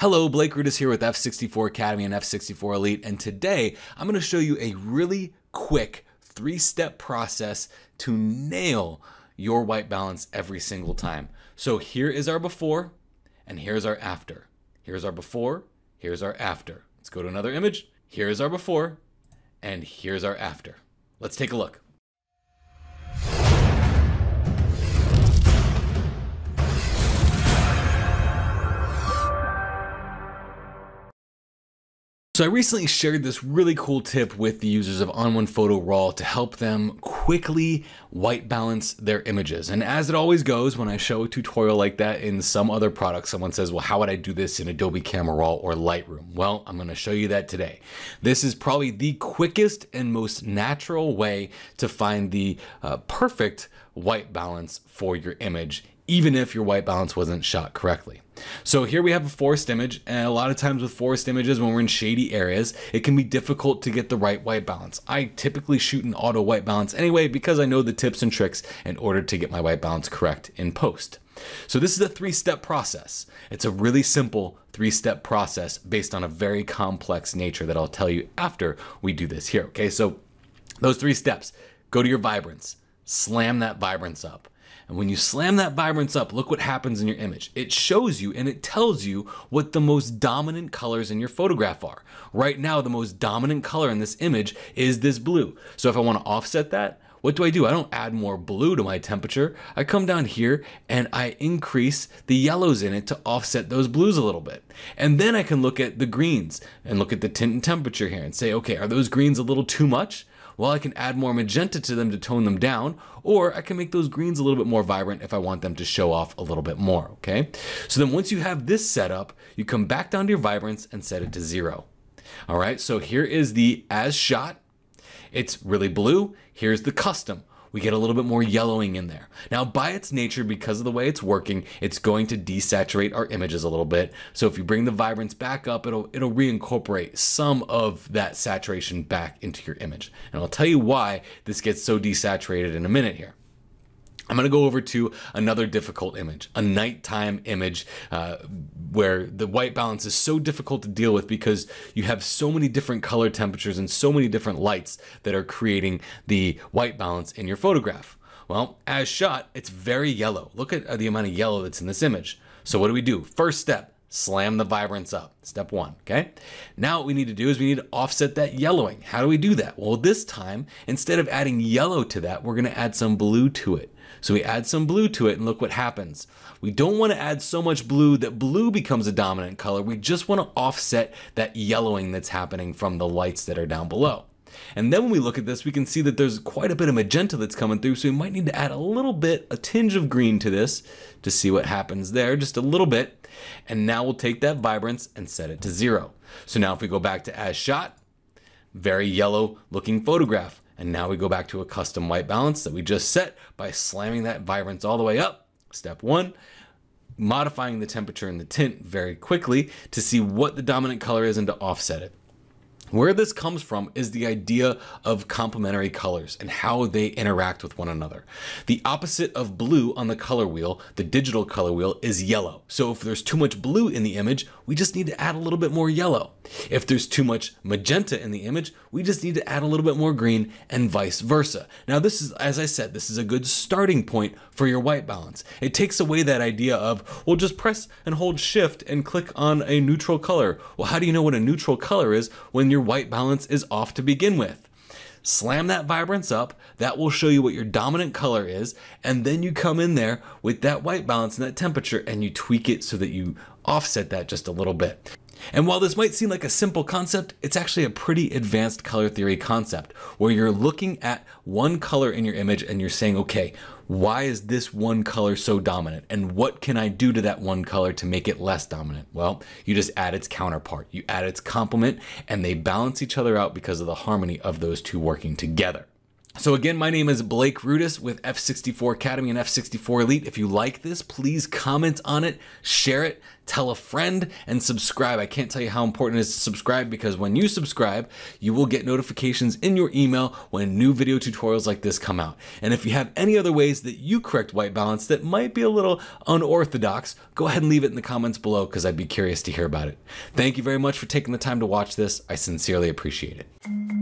Hello, Blake Rudis here with F64 Academy and F64 Elite, and today I'm going to show you a really quick three-step process to nail your white balance every single time. So here is our before, and here's our after. Here's our before, here's our after. Let's go to another image. Here's our before, and here's our after. Let's take a look. So I recently shared this really cool tip with the users of On One Photo Raw to help them quickly white balance their images. And as it always goes, when I show a tutorial like that in some other product, someone says, well, how would I do this in Adobe Camera Raw or Lightroom? Well, I'm going to show you that today. This is probably the quickest and most natural way to find the perfect white balance for your image, even if your white balance wasn't shot correctly. So here we have a forest image, and a lot of times with forest images, when we're in shady areas, it can be difficult to get the right white balance. I typically shoot an auto white balance anyway, because I know the tips and tricks in order to get my white balance correct in post. So this is a three-step process. It's a really simple three-step process based on a very complex nature that I'll tell you after we do this here, okay? So those three steps: go to your vibrance, slam that vibrance up. And when you slam that vibrance up, look what happens in your image. It shows you and it tells you what the most dominant colors in your photograph are. Right now, the most dominant color in this image is this blue. So if I want to offset that, what do? I don't add more blue to my temperature. I come down here and I increase the yellows in it to offset those blues a little bit. And then I can look at the greens and look at the tint and temperature here and say, okay, are those greens a little too much? Well, I can add more magenta to them to tone them down, or I can make those greens a little bit more vibrant if I want them to show off a little bit more, okay? So then once you have this set up, you come back down to your vibrance and set it to 0. All right, so here is the as shot. It's really blue. Here's the custom. We get a little bit more yellowing in there. Now, by its nature, because of the way it's working, it's going to desaturate our images a little bit. So if you bring the vibrance back up, it'll reincorporate some of that saturation back into your image. And I'll tell you why this gets so desaturated in a minute here. I'm gonna go over to another difficult image, a nighttime image where the white balance is so difficult to deal with because you have so many different color temperatures and so many different lights that are creating the white balance in your photograph. Well, as shot, it's very yellow. Look at the amount of yellow that's in this image. So what do we do? First step, slam the vibrance up, step one, okay? Now what we need to do is we need to offset that yellowing. How do we do that? Well, this time, instead of adding yellow to that, we're gonna add some blue to it. So we add some blue to it and look what happens. We don't wanna add so much blue that blue becomes a dominant color. We just wanna offset that yellowing that's happening from the lights that are down below. And then when we look at this, we can see that there's quite a bit of magenta that's coming through, so we might need to add a little bit, a tinge of green to this to see what happens there, just a little bit. And now we'll take that vibrance and set it to 0. So now if we go back to as shot, very yellow looking photograph. And now we go back to a custom white balance that we just set by slamming that vibrance all the way up, step one, modifying the temperature and the tint very quickly to see what the dominant color is and to offset it. Where this comes from is the idea of complementary colors and how they interact with one another. The opposite of blue on the color wheel, the digital color wheel, is yellow. So if there's too much blue in the image, we just need to add a little bit more yellow. If there's too much magenta in the image, we just need to add a little bit more green and vice versa. Now this is, as I said, this is a good starting point for your white balance. It takes away that idea of, well, just press and hold shift and click on a neutral color. Well, how do you know what a neutral color is when you're white balance is off to begin with? Slam that vibrance up. That will show you what your dominant color is, and then you come in there with that white balance and that temperature and you tweak it so that you offset that just a little bit. And while this might seem like a simple concept, it's actually a pretty advanced color theory concept where you're looking at one color in your image and you're saying, okay, why is this one color so dominant? And what can I do to that one color to make it less dominant? Well, you just add its counterpart, you add its complement, and they balance each other out because of the harmony of those two working together. So again, my name is Blake Rudis with F64 Academy and F64 Elite. If you like this, please comment on it, share it, tell a friend, and subscribe. I can't tell you how important it is to subscribe, because when you subscribe, you will get notifications in your email when new video tutorials like this come out. And if you have any other ways that you correct white balance that might be a little unorthodox, go ahead and leave it in the comments below, because I'd be curious to hear about it. Thank you very much for taking the time to watch this. I sincerely appreciate it.